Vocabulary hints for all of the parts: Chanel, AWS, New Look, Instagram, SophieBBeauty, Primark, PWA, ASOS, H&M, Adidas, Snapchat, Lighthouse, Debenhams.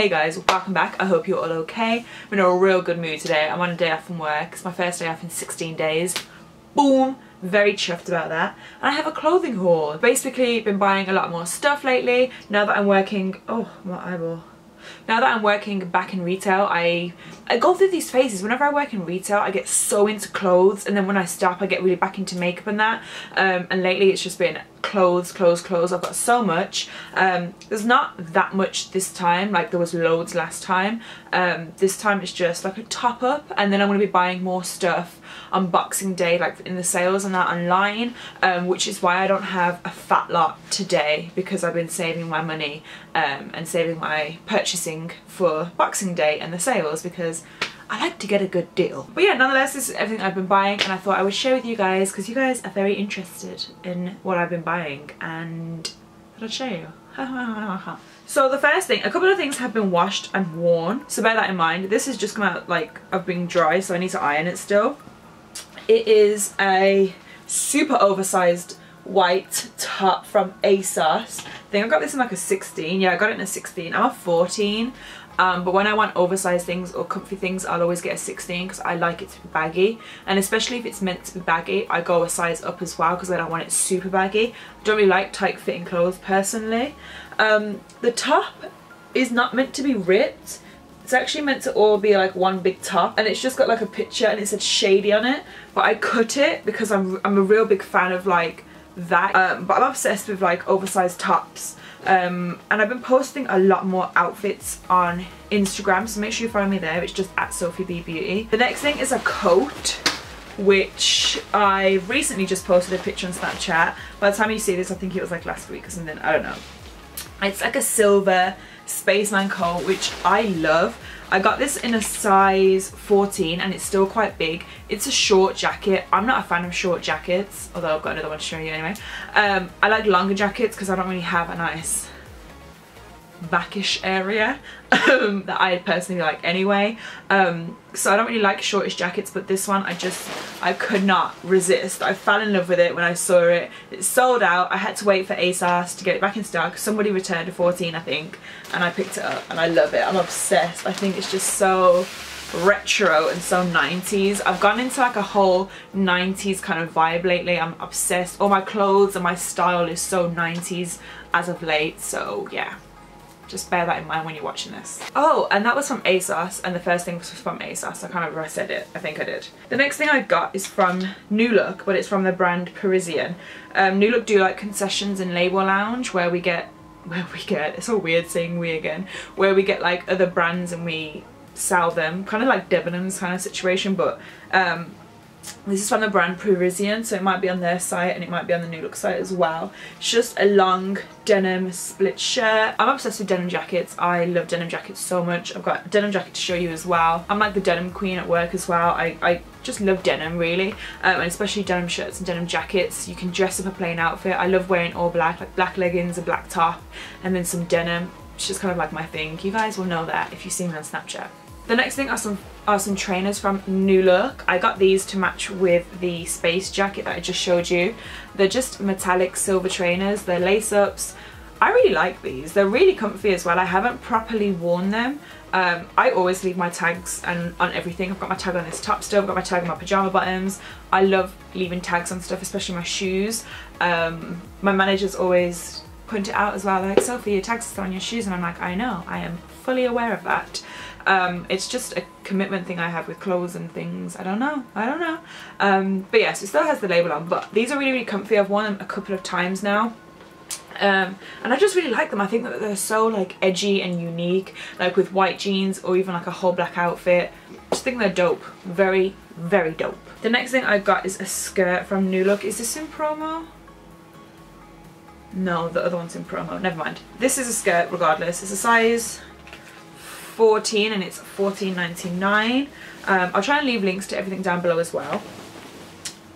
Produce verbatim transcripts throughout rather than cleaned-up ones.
Hey guys, welcome back. I hope you're all okay. I'm in a real good mood today. I'm on a day off from work. It's my first day off in sixteen days. Boom! Very chuffed about that. And I have a clothing haul. Basically, been buying a lot more stuff lately. Now that I'm working... Oh, my eyeball. Now that I'm working back in retail, I, I go through these phases. Whenever I work in retail, I get so into clothes. And then when I stop, I get really back into makeup and that. Um, and lately, it's just been... clothes clothes clothes I've got so much. Um there's not that much this time, like there was loads last time. Um this time it's just like a top up, and then I'm going to be buying more stuff on Boxing Day, like in the sales and that online, um which is why I don't have a fat lot today, because I've been saving my money um and saving my purchasing for Boxing Day and the sales, because I like to get a good deal. But yeah, nonetheless, this is everything I've been buying, and I thought I would share with you guys because you guys are very interested in what I've been buying, and I'll show you. So the first thing, a couple of things have been washed and worn, so bear that in mind. This has just come out, like, I've been dry, so I need to iron it still. It is a super oversized white top from ASOS. I think I got this in like a sixteen. Yeah, I got it in a sixteen. I'm a fourteen. Um, but when I want oversized things or comfy things, I'll always get a sixteen because I like it to be baggy. And especially if it's meant to be baggy, I go a size up as well because I don't want it super baggy. I don't really like tight fitting clothes personally. Um, the top is not meant to be ripped. It's actually meant to all be like one big top, and it's just got like a picture and it said Shady on it. But I cut it because I'm, I'm a real big fan of like that. Um, but I'm obsessed with like oversized tops. Um, and I've been posting a lot more outfits on Instagram, so make sure you find me there. It's just at SophieBBeauty. The next thing is a coat, which I recently just posted a picture on Snapchat. By the time you see this, I think it was like last week or something, I don't know. It's like a silver spaceman coat, which I love. I got this in a size fourteen and it's still quite big. It's a short jacket. I'm not a fan of short jackets, although I've got another one to show you anyway. Um, I like longer jackets because I don't really have a nice backish area um, that I personally like anyway. Um, so I don't really like shortish jackets, but this one I just, I could not resist. I fell in love with it when I saw it. It sold out. I had to wait for ASOS to get it back in stock. Somebody returned a fourteen, I think, and I picked it up and I love it. I'm obsessed. I think it's just so retro and so nineties. I've gone into like a whole nineties kind of vibe lately. I'm obsessed. All my clothes and my style is so nineties as of late, so yeah. Just bear that in mind when you're watching this. Oh, and that was from ASOS, and the first thing was from ASOS. I can't remember if I said it. I think I did. The next thing I got is from New Look, but it's from the brand Parisian. Um, New Look do like concessions in Label Lounge where we get, where we get, it's a weird saying we again, where we get like other brands and we sell them. Kind of like Debenhams kind of situation, but um, this is from the brand Parisian, so it might be on their site and it might be on the New Look site as well. It's just a long denim split shirt. I'm obsessed with denim jackets. I love denim jackets so much. I've got a denim jacket to show you as well. I'm like the denim queen at work as well. I, I just love denim really, um, and especially denim shirts and denim jackets. You can dress up a plain outfit. I love wearing all black, like black leggings, a black top, and then some denim. It's just kind of like my thing. You guys will know that if you see me on Snapchat. The next thing are some are some trainers from New Look. I got these to match with the space jacket that I just showed you. They're just metallic silver trainers. They're lace-ups. I really like these. They're really comfy as well. I haven't properly worn them. Um, I always leave my tags and on everything. I've got my tag on this top still. I've got my tag on my pajama bottoms. I love leaving tags on stuff, especially my shoes. Um, my managers always point it out as well. They're like, Sophie, your tags are still on your shoes. And I'm like, I know. I am fully aware of that. Um, it's just a commitment thing I have with clothes and things. I don't know. I don't know. Um, but yes, yeah, so it still has the label on. But these are really, really comfy. I've worn them a couple of times now. Um, and I just really like them. I think that they're so like edgy and unique. Like with white jeans or even like a whole black outfit. I just think they're dope. Very, very dope. The next thing I got is a skirt from New Look. Is this in promo? No, the other one's in promo. Never mind. This is a skirt regardless. It's a size... fourteen and it's fourteen ninety-nine. Um, I'll try and leave links to everything down below as well.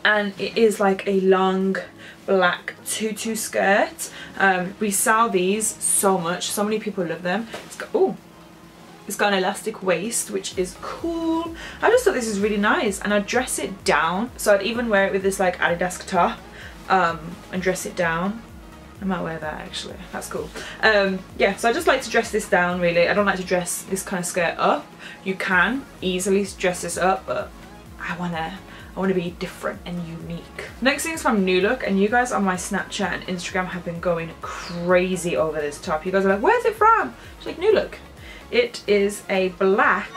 And it is like a long black tutu skirt. Um, we sell these so much. So many people love them. It's got, ooh, it's got an elastic waist, which is cool. I just thought this is really nice, and I'd dress it down. So I'd even wear it with this like Adidas top um, and dress it down. I might wear that actually, that's cool. Um, yeah, so I just like to dress this down really. I don't like to dress this kind of skirt up. You can easily dress this up, but I wanna, I wanna be different and unique. Next thing is from New Look, and you guys on my Snapchat and Instagram have been going crazy over this top. You guys are like, where's it from? It's like, New Look. It is a black,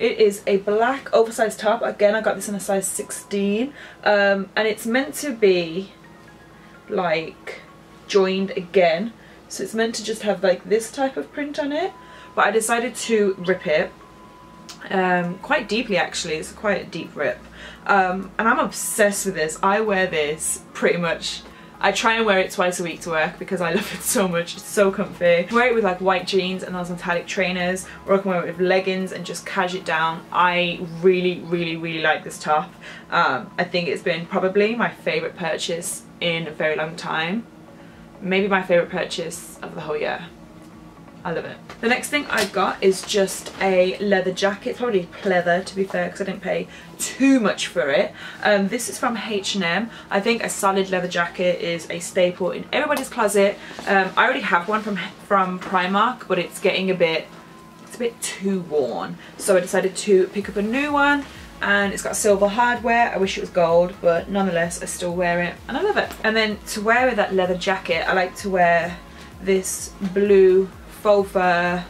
it is a black oversized top. Again, I got this in a size sixteen, um, and it's meant to be like joined again, so it's meant to just have like this type of print on it, but I decided to rip it um, quite deeply actually. It's quite a deep rip, um, and I'm obsessed with this. I wear this pretty much, I try and wear it twice a week to work because I love it so much. It's so comfy. I can wear it with like white jeans and those metallic trainers, or I can wear it with leggings and just cash it down. I really, really, really like this top. Um, I think it's been probably my favourite purchase in a very long time. Maybe my favourite purchase of the whole year. I love it. The next thing I got is just a leather jacket, probably pleather to be fair because I didn't pay too much for it. Um, this is from H and M. I think a solid leather jacket is a staple in everybody's closet. Um, I already have one from, from Primark, but it's getting a bit, it's a bit too worn. So I decided to pick up a new one, and it's got silver hardware. I wish it was gold, but nonetheless I still wear it and I love it. And then to wear with that leather jacket, I like to wear this blue faux fur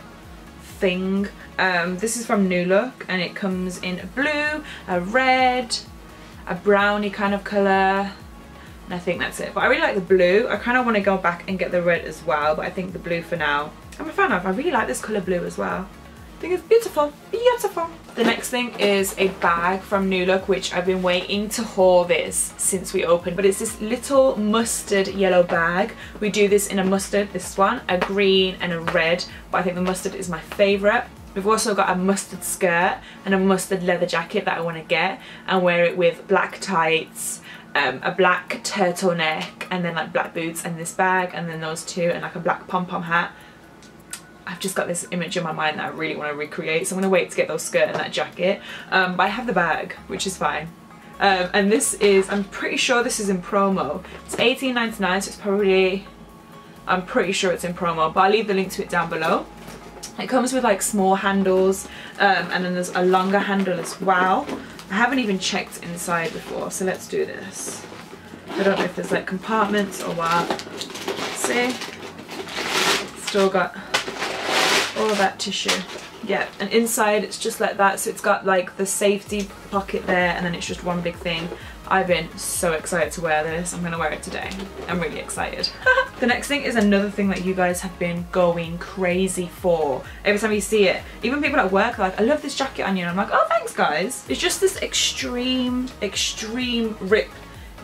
thing. Um, this is from New Look, and it comes in a blue, a red, a browny kind of colour, and I think that's it. But I really like the blue. I kind of want to go back and get the red as well, but I think the blue for now I'm a fan of. I really like this colour blue as well. I think it's beautiful, beautiful. The next thing is a bag from New Look, which I've been waiting to haul this since we opened, but it's this little mustard yellow bag. We do this in a mustard, this one, a green and a red, but I think the mustard is my favourite. We've also got a mustard skirt and a mustard leather jacket that I want to get and wear it with black tights, um, a black turtleneck, and then like black boots and this bag, and then those two, and like a black pom-pom hat. I've just got this image in my mind that I really want to recreate, so I'm going to wait to get those skirt and that jacket. Um, but I have the bag, which is fine. Um, and this is, I'm pretty sure this is in promo. It's eighteen ninety-nine, so it's probably, I'm pretty sure it's in promo, but I'll leave the link to it down below. It comes with like small handles, um, and then there's a longer handle as well. I haven't even checked inside before, so let's do this. I don't know if there's like compartments or what. Let's see. Still got all that tissue, yeah, and inside it's just like that, so it's got like the safety pocket there, and then it's just one big thing. I've been so excited to wear this. I'm gonna wear it today. I'm really excited. The next thing is another thing that you guys have been going crazy for. Every time you see it, even people at work are like, I love this jacket on you, and I'm like, oh thanks guys. It's just this extreme, extreme rip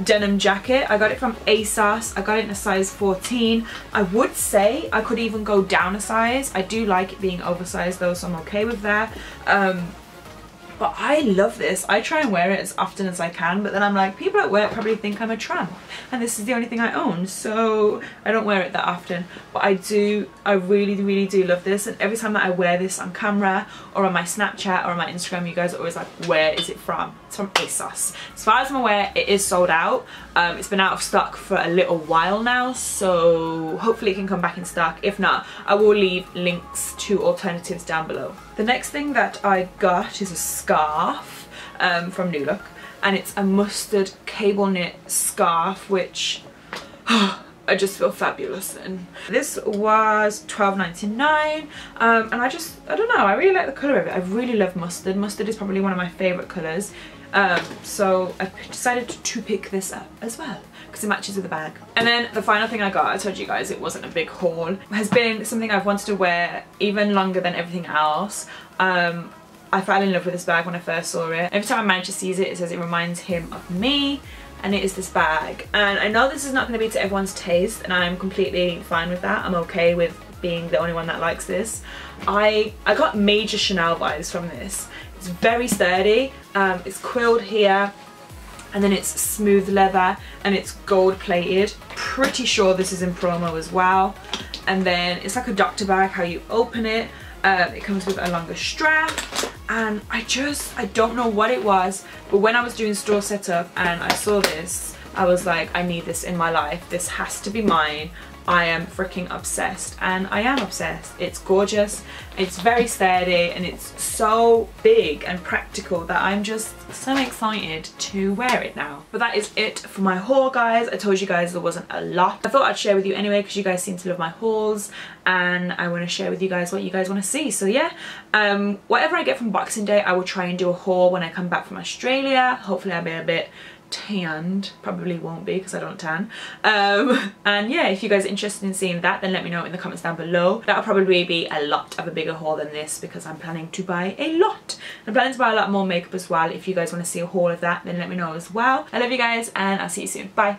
denim jacket. I got it from ASOS. I got it in a size fourteen. I would say I could even go down a size. I do like it being oversized though, so I'm okay with that. Um, but I love this. I try and wear it as often as I can, but then I'm like, people at work probably think I'm a tramp and this is the only thing I own, so I don't wear it that often. But I do, I really, really do love this, and every time that I wear this on camera or on my Snapchat or on my Instagram, you guys are always like, where is it from? It's from ASOS. As far as I'm aware, it is sold out. Um, it's been out of stock for a little while now, so hopefully it can come back in stock. If not, I will leave links to alternatives down below. The next thing that I got is a scarf um, from New Look, and it's a mustard cable knit scarf, which oh, I just feel fabulous in. This was twelve ninety-nine, um, and I just, I don't know, I really like the colour of it. I really love mustard. Mustard is probably one of my favourite colours. Um, so I decided to pick this up as well because it matches with the bag. And then the final thing I got, I told you guys it wasn't a big haul, has been something I've wanted to wear even longer than everything else. Um, I fell in love with this bag when I first saw it. Every time my manager sees it, it says it reminds him of me, and it is this bag. And I know this is not going to be to everyone's taste, and I'm completely fine with that. I'm okay with being the only one that likes this. I, I got major Chanel vibes from this. It's very sturdy, um, it's quilled here, and then it's smooth leather, and it's gold plated. Pretty sure this is in promo as well. And then it's like a doctor bag, how you open it. Um, it comes with a longer strap, and I just, I don't know what it was, but when I was doing store setup and I saw this, I was like, I need this in my life. This has to be mine. I am freaking obsessed, and I am obsessed. It's gorgeous, it's very sturdy, and it's so big and practical that I'm just so excited to wear it now. But that is it for my haul, guys. I told you guys there wasn't a lot. I thought I'd share with you anyway because you guys seem to love my hauls, and I want to share with you guys what you guys want to see. So yeah, um, whatever I get from Boxing Day, I will try and do a haul when I come back from Australia. Hopefully I'll be a bit tanned, probably won't be because I don't tan, um and yeah, if you guys are interested in seeing that, then let me know in the comments down below. That'll probably be a lot of a bigger haul than this because I'm planning to buy a lot. I'm planning to buy a lot more makeup as well. If you guys want to see a haul of that, then let me know as well. I love you guys, and I'll see you soon. Bye.